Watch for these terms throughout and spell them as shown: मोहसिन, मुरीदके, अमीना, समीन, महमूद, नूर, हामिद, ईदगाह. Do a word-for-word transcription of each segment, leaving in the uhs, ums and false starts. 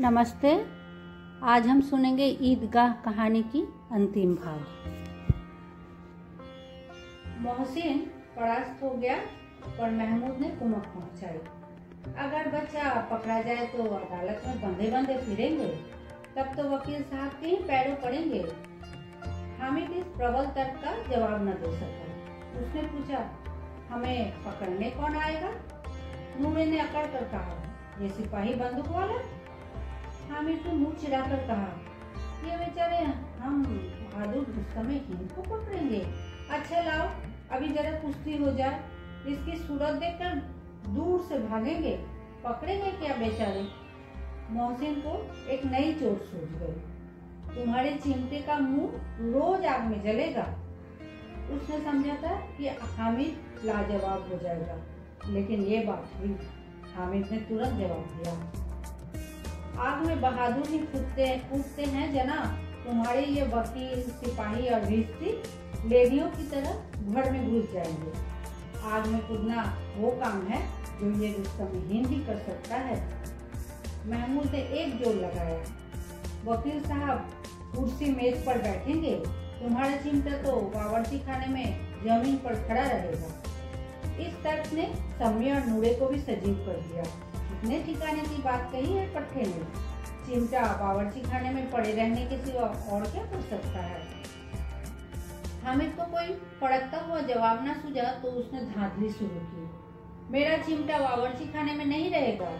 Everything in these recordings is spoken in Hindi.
नमस्ते। आज हम सुनेंगे ईदगाह कहानी की अंतिम भाग। मोहसिन परास्त हो गया और महमूद ने कुमक पहुंचाई। अगर बच्चा पकड़ा जाए तो अदालत में बंधे बंधे फिरेंगे, तब तो वकील साहब के ही पैरों पड़ेंगे। हामिद इस प्रबल तर्क का जवाब न दे सका। उसने पूछा, हमें पकड़ने कौन आएगा? नूर ने अकड़ कर कहा, ये सिपाही बंदूक वाला। हामिद को मुंह चिराकर कहा, ये बेचारे हम बहादुर दुश्मन हीन को पकड़ेंगे। अच्छा लाओ, अभी जरा कुश्ती हो जाए, इसकी सूरत देखकर दूर से भागेंगे, पकड़ेंगे क्या बेचारे। मोहसिन को एक नई चोट सूझ गई। तुम्हारे चिमटे का मुंह रोज आग में जलेगा। उसने समझा था कि हामिद लाजवाब हो जाएगा, लेकिन ये बात हुई। हामिद ने तुरंत जवाब दिया, आग में बहादुर ही फूटते फूटते हैं जनाब। तुम्हारे ये वकील, सिपाही और भिस्ती लेडियों की तरह घर में घुस जाएंगे। आग में कूदना वो काम है जो ये दुश्मन भी कर सकता है। महमूद ने एक जोर लगाया, वकील साहब कुर्सी मेज पर बैठेंगे, तुम्हारा चिमटा तो बावर्ची खाने में जमीन पर खड़ा रहेगा। इस तर्क ने समी और नूरे को भी सजीव कर दिया। ने ठिकाने की बात कही है पट्टे ने। चिमटा बावर्ची खाने में पड़े रहने के सिवा और क्या कर सकता है। हामिद को कोई पड़कता हुआ जवाब न सूझा तो उसने धांधली शुरू की, मेरा चिमटा बावर्ची खाने में नहीं रहेगा।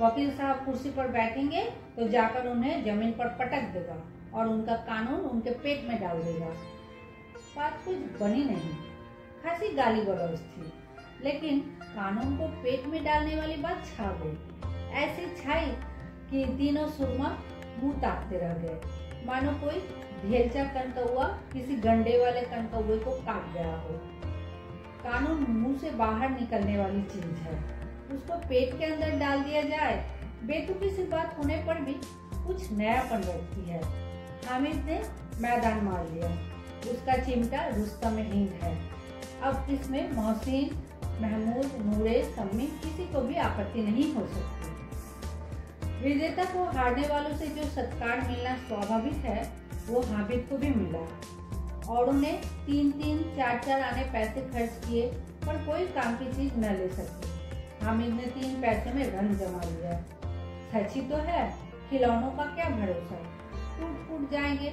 वकील साहब कुर्सी पर बैठेंगे तो जाकर उन्हें जमीन पर पटक देगा और उनका कानून उनके पेट में डाल देगा। बात कुछ बनी नहीं, खासी गाली गलौज थी, लेकिन कानून को पेट में डालने वाली बात छा गई। ऐसी छाई कि तीनों सुरमा मुंह ताकते रह गए, मानो कोई ढेलचा कनकौआ किसी गंडे वाले कनकौए को काट गया हो। कानून मुंह से बाहर निकलने वाली चीज है, उसको पेट के अंदर डाल दिया जाए, बेतुकी सी बात होने पर भी कुछ नयापन रखती है। हामिद ने मैदान मार लिया। उसका चिमटा रुस्तम हींद है। अब इसमें मोहसिन, महमूद, नूरे, समीन किसी को भी आपत्ति नहीं हो सकती। विजेता को हारने वालों से जो सत्कार मिलना स्वाभाविक है, वो हामिद को भी मिला। औरों ने तीन तीन चार चार आने पैसे खर्च किए पर कोई काम की चीज न ले सके। हामिद ने तीन पैसे में रंग जमा लिया। सची तो है, खिलौनों का क्या भरोसा, टूट फूट जाएंगे।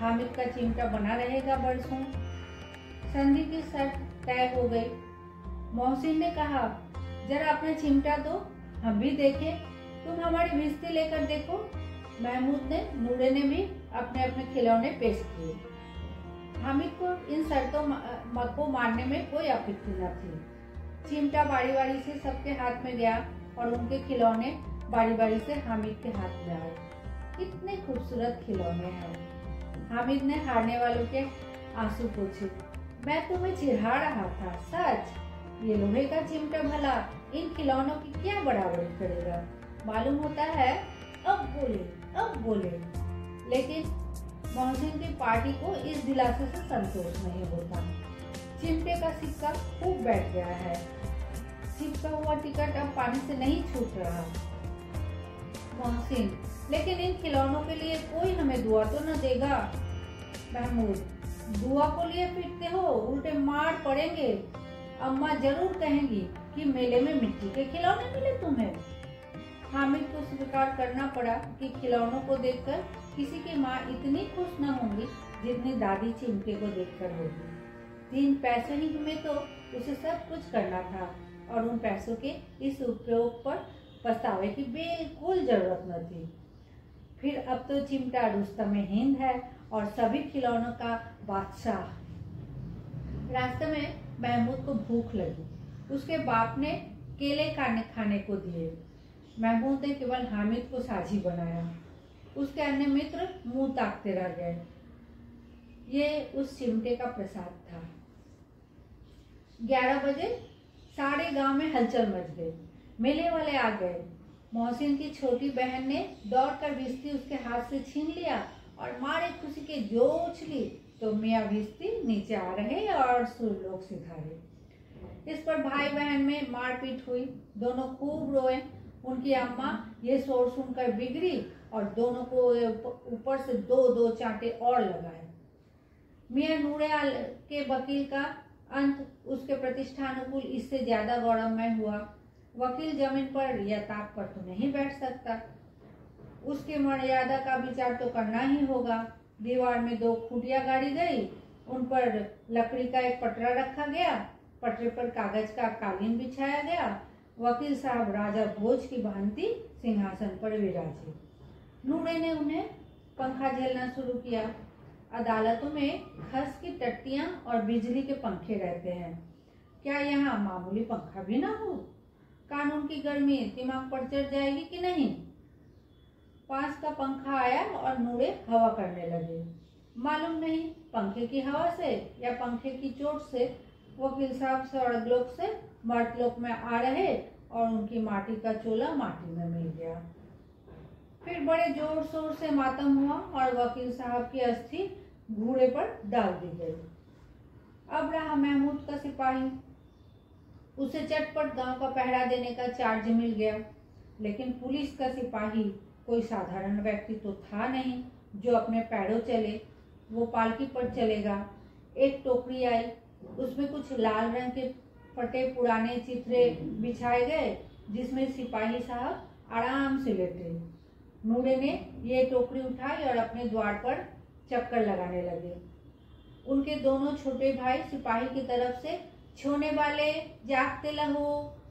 हामिद का चिमटा बना रहेगा बरसों। संधि की शर्त तय हो गई। मोहसिन ने कहा, जरा अपना चिमटा दो, हम भी देखें, तुम हमारी भिस्ती लेकर देखो। महमूद ने, नूरे ने भी अपने अपने खिलौने पेश किए। हामिद को इन शर्तों को मानने में कोई आपत्ति न थी। चिमटा बारी बारी से सबके हाथ में गया और उनके खिलौने बारी बारी से हामिद के हाथ में आए। कितने खूबसूरत खिलौने हैं। हामिद ने हारने वालों के आंसू पोंछे, मैं तुम्हें चिढ़ा रहा था सच। ये लोहे का चिमटा भला इन खिलौनों की क्या बराबरी करेगा। मालूम होता है अब बोले अब बोले। लेकिन मोहसिन की पार्टी को इस दिलासे से संतोष नहीं होता। चिमटे का सिक्का खूब बैठ गया है। चिपका हुआ टिकट अब पानी से नहीं छूट रहा। मोहसिन, लेकिन इन खिलौनों के लिए कोई हमें दुआ तो न देगा। महमूद, दुआ को लिए पीटते हो, उल्टे मार पड़ेंगे। अम्मा जरूर कहेंगी कि मेले में मिट्टी के खिलौने मिले तुम्हें। हामिद को स्वीकार करना पड़ा कि खिलौनों को देखकर किसी की माँ इतनी खुश न होंगी जितनी दादी चिमटे को देखकर होगी। तीन पैसों ही में तो उसे सब कुछ करना था और उन पैसों के इस उपयोग पर पछतावे की बिल्कुल जरूरत न थी। फिर अब तो चिमटा रुस्तम हिंद है और सभी खिलौनों का बादशाह। रास्ते में महमूद को भूख लगी। उसके बाप ने केले खाने खाने को दिए। महमूद ने केवल हामिद को साझी बनाया। उसके अन्य मित्र मुंह ताकते रह गए। ये उस चिमटे का प्रसाद था। ग्यारह बजे सारे गांव में हलचल मच गई। मेले वाले आ गए। मोहसिन की छोटी बहन ने दौड़कर भिस्ती उसके हाथ से छीन लिया और मारे खुशी के जो उछली तो मियाँ भिस्ती नीचे आ रहे और सुर लोग सिधारे। इस पर भाई बहन में मारपीट हुई। दोनों खूब रोए उनकी अम्मा ये शोर सुनकर बिगड़ी और दोनों को ऊपर से दो दो चांटे और लगाए। मियां नूर के वकील का अंत उसके प्रतिष्ठानुकूल इससे ज्यादा गौरवमय हुआ। वकील जमीन पर रियाताप पर तो नहीं बैठ सकता, उसके मर्यादा का विचार तो करना ही होगा। दीवार में दो खूंटियां गाड़ी गई, उन पर लकड़ी का एक पटरा रखा गया, पटरे पर कागज का कालीन बिछाया गया। वकील साहब राजा भोज की भांति सिंहासन पर विराजे। नूरे ने उन्हें पंखा झेलना शुरू किया। अदालतों में खस की टट्टियां और बिजली के पंखे रहते हैं, क्या यहाँ मामूली पंखा भी ना हो? कानून की गर्मी दिमाग पर चढ़ जाएगी कि नहीं। पास का पंखा आया और नूरे हवा करने लगे। मालूम नहीं पंखे की हवा से या पंखे की चोट से वकील साहब सड़क लोक से मर्त लोक में आ रहे और उनकी माटी का चोला माटी में मिल गया। फिर बड़े जोर शोर से मातम हुआ और वकील साहब की अस्थि घूड़े पर डाल दी गई। अब रहा महमूद का सिपाही। उसे चटपट गांव का पहरा देने का चार्ज मिल गया, लेकिन पुलिस का सिपाही कोई साधारण व्यक्ति तो था नहीं जो अपने पैरों चले। वो पालकी पर चलेगा। एक टोकरी आई, उसमें कुछ लाल रंग के फटे पुराने चिथड़े बिछाए गए जिसमें सिपाही साहब आराम से लेटे। नूरे ने ये टोकरी उठाई और अपने द्वार पर चक्कर लगाने लगे। उनके दोनों छोटे भाई सिपाही की तरफ से छोने वाले जागते लहो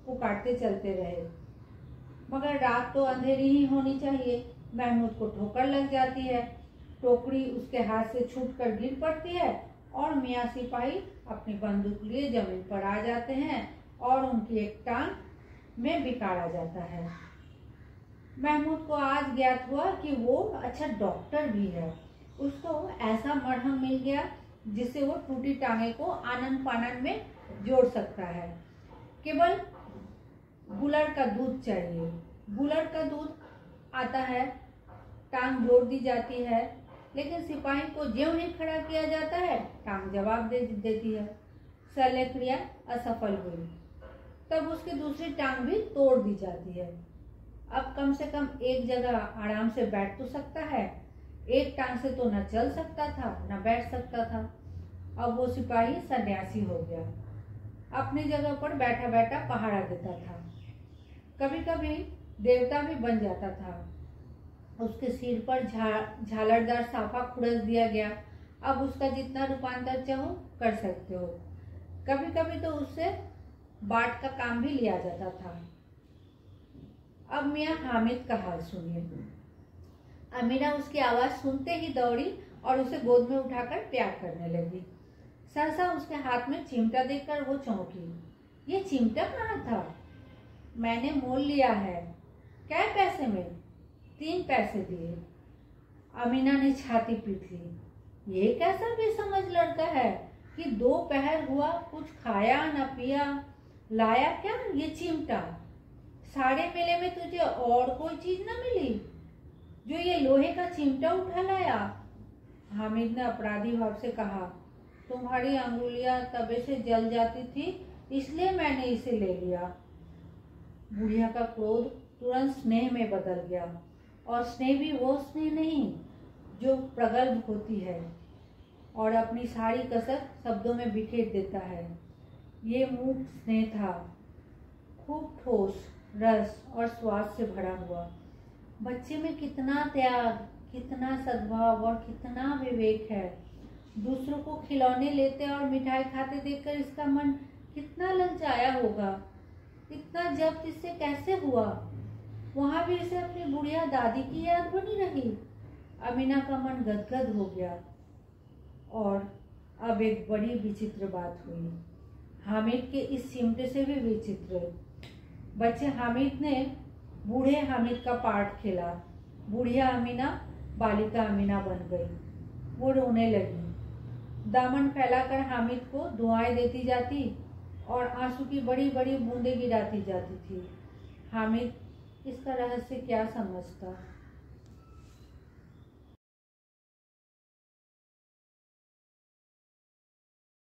पुकारते चलते रहे, मगर रात तो अंधेरी ही होनी चाहिए। महमूद को ठोकर लग जाती है, टोकरी उसके हाथ से छूटकर गिर पड़ती है और मियाँ सिपाही अपनी बंदूक लिए जमीन पर आ जाते हैं और उनकी एक टांग में बिगाड़ा जाता है। महमूद को आज ज्ञात हुआ कि वो अच्छा डॉक्टर भी है। उसको ऐसा मरहम मिल गया जिससे वो टूटी टांगे को आनन पानन में जोड़ सकता है। केवल गुलर का दूध चाहिए। गुलर का दूध आता है, टांग जोड़ दी जाती है, लेकिन सिपाही को ज्यों ही खड़ा किया जाता है टांग जवाब दे देती है। शल्य क्रिया असफल हुई, तब उसकी दूसरी टांग भी तोड़ दी जाती है। अब कम से कम एक जगह आराम से बैठ तो सकता है, एक टांग से तो न चल सकता था न बैठ सकता था। अब वो सिपाही सन्यासी हो गया, अपनी जगह पर बैठा बैठा पहाड़ा देता था। कभी कभी देवता भी बन जाता था। उसके सिर पर झालरदार साफा खुरस दिया गया। अब उसका जितना रूपांतर चाहो कर सकते हो। कभी कभी तो उससे बाट का काम भी लिया जाता था। अब मियाँ हामिद का हाल सुनिए। अमीना उसकी आवाज़ सुनते ही दौड़ी और उसे गोद में उठाकर प्यार करने लगी। सहसा उसके हाथ में चिमटा देखकर वो चौंकी। ये चिमटा कहाँ था? मैंने मोल लिया है। क्या पैसे में? तीन पैसे दिए। अमीना ने छाती पीट ली। ये कैसा बेसमझ लड़का है कि दो पहर हुआ, कुछ खाया ना पिया, लाया क्या ये चिमटा? सारे मेले में तुझे और कोई चीज ना मिली जो ये लोहे का चिमटा उठा लाया? हामिद ने अपराधी भाव से कहा, तुम्हारी अंगुलियां तवे से जल जाती थी इसलिए मैंने इसे ले लिया। बुढ़िया का क्रोध तुरंत स्नेह में बदल गया, और स्नेह भी वो स्नेह नहीं जो प्रगल्भ होती है और अपनी सारी कसक शब्दों में बिखेर देता है। ये मूक स्नेह था, खूब ठोस, रस और स्वाद से भरा हुआ। बच्चे में कितना त्याग, कितना सद्भाव और कितना विवेक है। दूसरों को खिलौने लेते और मिठाई खाते देखकर इसका मन कितना ललचाया होगा। इतना जब्त इससे कैसे हुआ? वहाँ भी इसे अपनी बुढ़िया दादी की याद बनी रही। अमीना का मन गदगद हो गया। और अब एक बड़ी विचित्र बात हुई, हामिद के इस चिमटे से भी विचित्र। बच्चे हामिद ने बूढ़े हामिद का पार्ट खेला। बुढ़िया अमीना बालिका अमीना बन गई। वो रोने लगी, दामन फैलाकर हामिद को दुआएं देती जाती और आंसू की बड़ी बड़ी बूंदें गिराती जाती थी। हामिद इसका रहस्य क्या समझता?